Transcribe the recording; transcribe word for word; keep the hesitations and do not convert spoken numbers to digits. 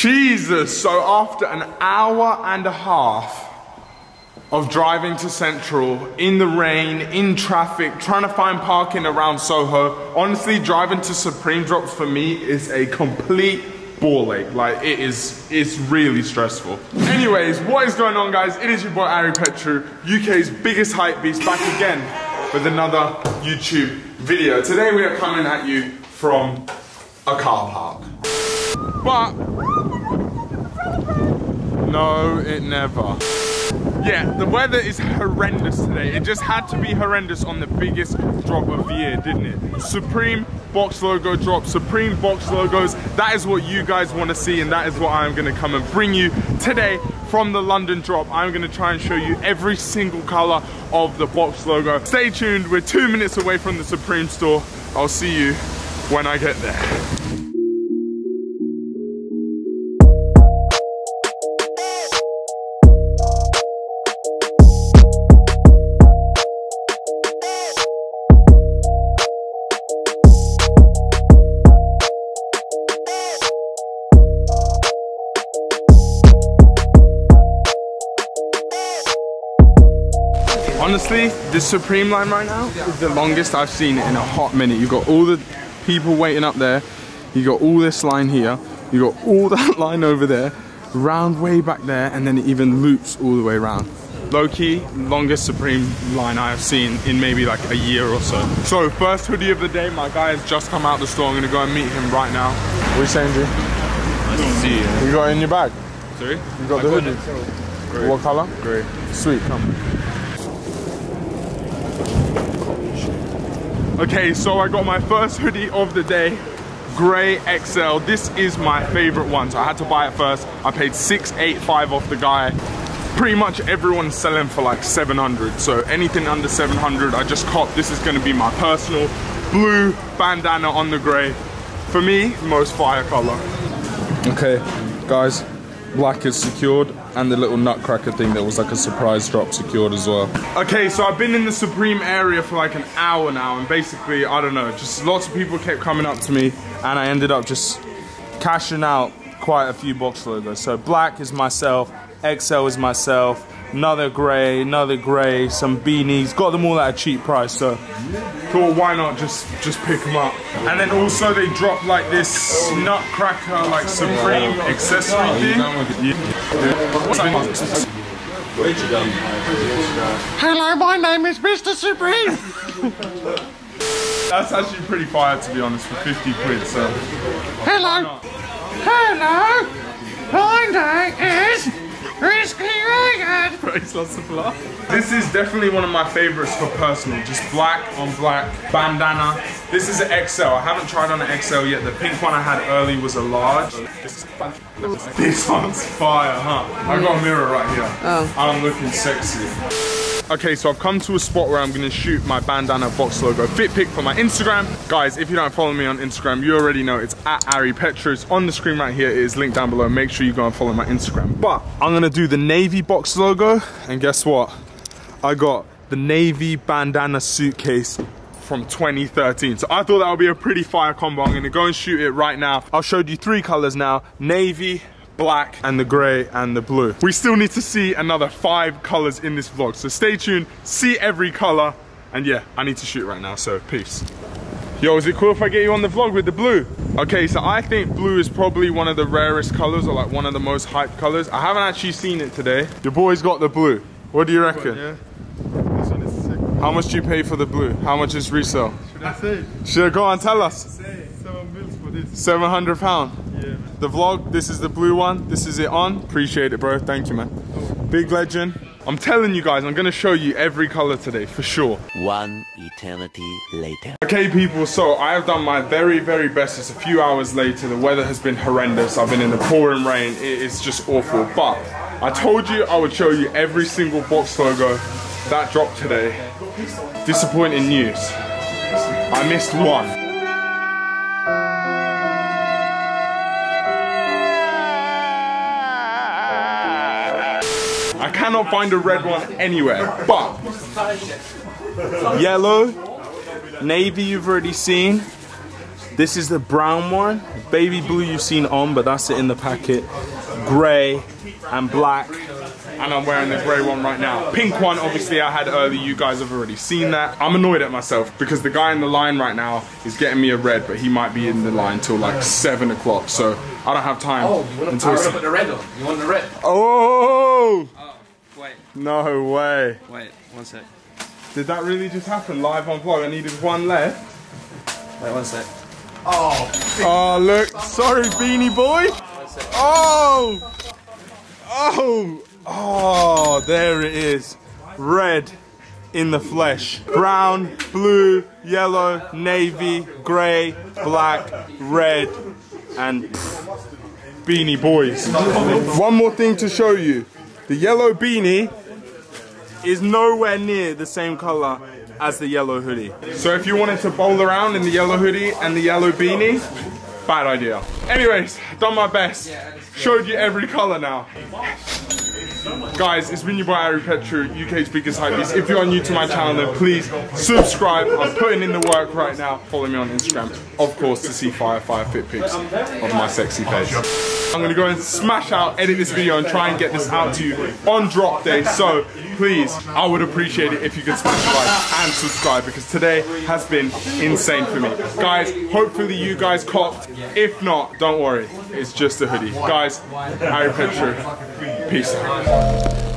Jesus. So after an hour and a half of driving to Central, in the rain, in traffic, trying to find parking around Soho, honestly, driving to Supreme drops for me is a complete ball ache. Like, it is, it's really stressful. Anyways, what is going on, guys? It is your boy, Ari Petrou, U K's biggest hypebeast, back again with another YouTube video. Today, we are coming at you from a car park. But, no, it never. Yeah, the weather is horrendous today. It just had to be horrendous on the biggest drop of the year, didn't it? Supreme Box Logo drop, Supreme Box Logos. That is what you guys want to see, and that is what I'm going to come and bring you today from the London drop. I'm going to try and show you every single color of the Box Logo. Stay tuned. We're two minutes away from the Supreme store. I'll see you when I get there. Honestly, the Supreme line right now is the longest I've seen it in a hot minute. You've got all the people waiting up there. You've got all this line here. You've got all that line over there. Round way back there, and then it even loops all the way around. Low-key, longest Supreme line I have seen in maybe like a year or so. So, first hoodie of the day. My guy has just come out of the store. I'm going to go and meet him right now. What are you saying, G? Nice to see you. You got it in your bag? Sorry? You got I the got hoodie? Great. What colour? Grey. Sweet. Come. Okay, so I got my first hoodie of the day, grey X L. This is my favorite one, so I had to buy it first. I paid six eighty-five off the guy. Pretty much everyone's selling for like seven hundred, so anything under seven hundred, I just copped. This is gonna be my personal blue bandana on the grey. For me, most fire color. Okay, guys, black is secured, and the little nutcracker thing that was like a surprise drop secured as well. Okay, so I've been in the Supreme area for like an hour now, and basically, I don't know, just lots of people kept coming up to me, and I ended up just cashing out quite a few Box Logos. So black is myself, X L is myself, another grey, another grey, some beanies. Got them all at a cheap price, so thought why not just just pick them up. And then also they dropped like this nutcracker, like Supreme accessory thing. Hello, my name is Mister Supreme. That's actually pretty fire, to be honest, for fifty quid, so. Hello. Hello. My name is Risky Reagan! Praise lots of love. This is definitely one of my favorites for personal. Just black on black, bandana. This is an X L. I haven't tried on an X L yet. The pink one I had early was a large. This one's fire, huh? I got a mirror right here. Oh. I'm looking sexy. Okay, so I've come to a spot where I'm gonna shoot my bandana Box Logo fit pic for my Instagram. Guys, if you don't follow me on Instagram, you already know it's at Ari Petrou. It's on the screen right here. It is linked down below. Make sure you go and follow my Instagram. But I'm gonna do the navy Box Logo, and guess what? I got the navy bandana suitcase from twenty thirteen. So I thought that would be a pretty fire combo. I'm gonna go and shoot it right now. I've showed you three colors now, navy, black, and the grey and the blue. We still need to see another five colors in this vlog, so stay tuned, see every color, and yeah, I need to shoot right now, so peace. Yo, is it cool if I get you on the vlog with the blue? Okay, so I think blue is probably one of the rarest colors, or like one of the most hyped colors. I haven't actually seen it today. Your boy's got the blue. What do you reckon? Yeah. This one is sick. How much do you pay for the blue? How much is resale? Should I say? Should I go on, tell us? Say seven mils for this. seven hundred pounds. Yeah, the vlog, this is the blue one, this is it on. Appreciate it, bro, thank you, man. Oh. Big legend. I'm telling you guys, I'm gonna show you every color today, for sure. One eternity later. Okay, people, so I have done my very, very best. It's a few hours later, the weather has been horrendous. I've been in the pouring rain, it is just awful. But I told you I would show you every single Box Logo that dropped today. Disappointing news, I missed one. I cannot find a red one anywhere, but yellow, navy you've already seen, This is the brown one. Baby blue you've seen on, but that's it in the packet. Grey and black. And I'm wearing the grey one right now. Pink one, obviously, I had earlier. You guys have already seen that. I'm annoyed at myself because the guy in the line right now is getting me a red, but he might be in the line till like seven o'clock, so I don't have time. Oh, you want to put the red on? You want the red? Oh! Oh, wait. No way. Wait, one sec. Did that really just happen live on vlog? I needed one left. Wait, one sec. Oh. Oh, look. Sorry, Beanie Boy. Oh. Oh. Oh, there it is. Red in the flesh. Brown, blue, yellow, navy, grey, black, red, and pff, Beanie Boys. One more thing to show you. The yellow beanie is nowhere near the same colour as the yellow hoodie. So if you wanted to bowl around in the yellow hoodie and the yellow beanie, bad idea. Anyways, done my best. Showed you every colour now. Guys, it's been your boy Ari Petrou, U K's biggest hypebeast. If you are new to my channel, then please subscribe. I'm putting in the work right now. Follow me on Instagram, of course, to see fire fire fit pics of my sexy face. I'm gonna go and smash out, edit this video, and try and get this out to you on drop day. So please, I would appreciate it if you could smash like and subscribe, because today has been insane for me. Guys, hopefully you guys copped. If not, don't worry, it's just a hoodie. Guys, Ari Petrou, peace out.